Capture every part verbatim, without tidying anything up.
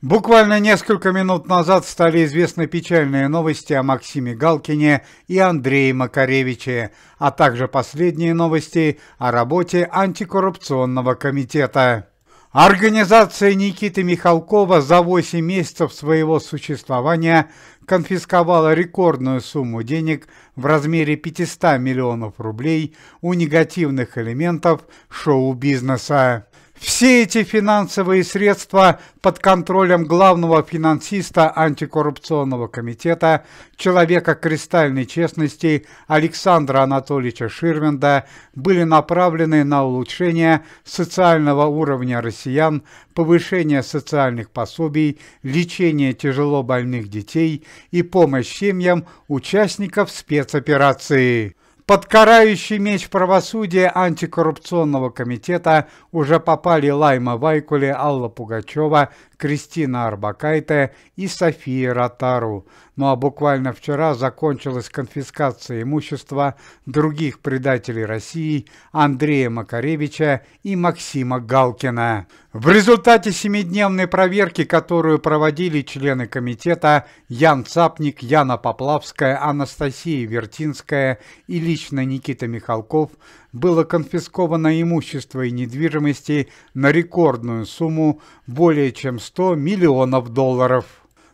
Буквально несколько минут назад стали известны печальные новости о Максиме Галкине и Андрее Макаревиче, а также последние новости о работе антикоррупционного комитета. Организация Никиты Михалкова за восемь месяцев своего существования конфисковала рекордную сумму денег в размере пятисот миллионов рублей у негативных элементов шоу-бизнеса. Все эти финансовые средства под контролем главного финансиста антикоррупционного комитета, человека кристальной честности Александра Анатольевича Ширвинда, были направлены на улучшение социального уровня россиян, повышение социальных пособий, лечение тяжело больных детей и помощь семьям участников спецоперации. Под карающий меч правосудия антикоррупционного комитета уже попали Лайма Вайкуле, Алла Пугачева, Кристина Арбакайте и София Ротару. Ну а буквально вчера закончилась конфискация имущества других предателей России Андрея Макаревича и Максима Галкина. В результате семидневной проверки, которую проводили члены комитета Ян Цапник, Яна Поплавская, Анастасия Вертинская и лично Никита Михалков, было конфисковано имущество и недвижимости на рекордную сумму более чем сто миллионов долларов.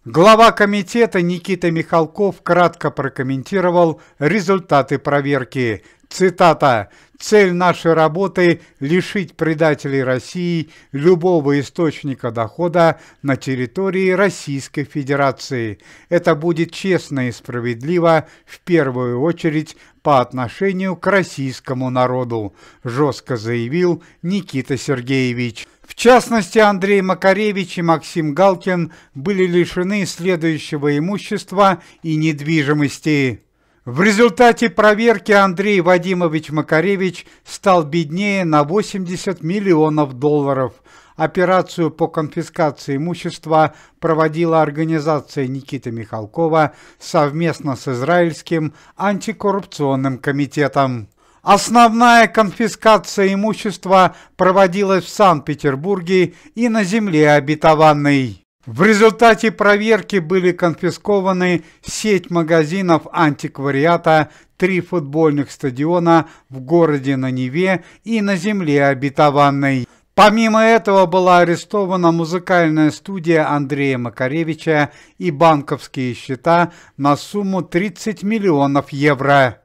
Глава комитета Никита Михалков кратко прокомментировал результаты проверки. Цитата. «Цель нашей работы – лишить предателей России любого источника дохода на территории Российской Федерации. Это будет честно и справедливо, в первую очередь, по отношению к российскому народу», – жестко заявил Никита Сергеевич. В частности, Андрей Макаревич и Максим Галкин были лишены следующего имущества и недвижимости. В результате проверки Андрей Вадимович Макаревич стал беднее на восемьдесят миллионов долларов. Операцию по конфискации имущества проводила организация Никиты Михалкова совместно с израильским антикоррупционным комитетом. Основная конфискация имущества проводилась в Санкт-Петербурге и на земле обетованной. В результате проверки были конфискованы сеть магазинов антиквариата, три футбольных стадиона в городе на Неве и на земле обетованной. Помимо этого была арестована музыкальная студия Андрея Макаревича и банковские счета на сумму тридцать миллионов евро.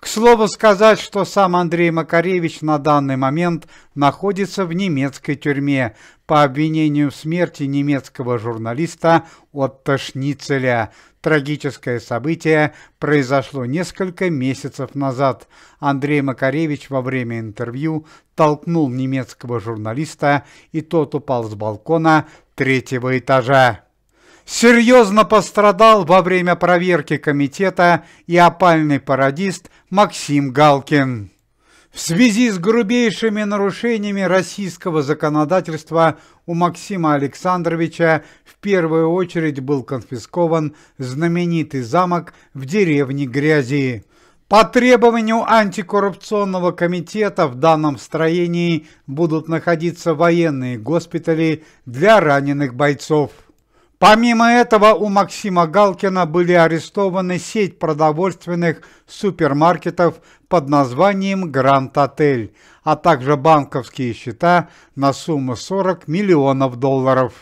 К слову сказать, что сам Андрей Макаревич на данный момент находится в немецкой тюрьме по обвинению в смерти немецкого журналиста Отто Шницеля. Трагическое событие произошло несколько месяцев назад. Андрей Макаревич во время интервью толкнул немецкого журналиста, и тот упал с балкона третьего этажа. Серьезно пострадал во время проверки комитета и опальный пародист Максим Галкин. В связи с грубейшими нарушениями российского законодательства у Максима Александровича в первую очередь был конфискован знаменитый замок в деревне Грязи. По требованию антикоррупционного комитета в данном строении будут находиться военные госпитали для раненых бойцов. Помимо этого, у Максима Галкина были арестованы сеть продовольственных супермаркетов под названием «Гранд Отель», а также банковские счета на сумму сорок миллионов долларов.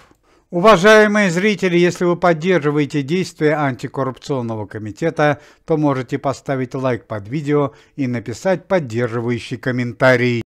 Уважаемые зрители, если вы поддерживаете действия антикоррупционного комитета, то можете поставить лайк под видео и написать поддерживающий комментарий.